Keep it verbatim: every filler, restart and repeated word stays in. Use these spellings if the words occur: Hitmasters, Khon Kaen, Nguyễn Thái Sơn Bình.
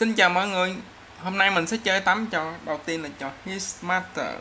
Xin chào mọi người, hôm nay mình sẽ chơi tám trò. Đầu tiên là trò Hitmasters.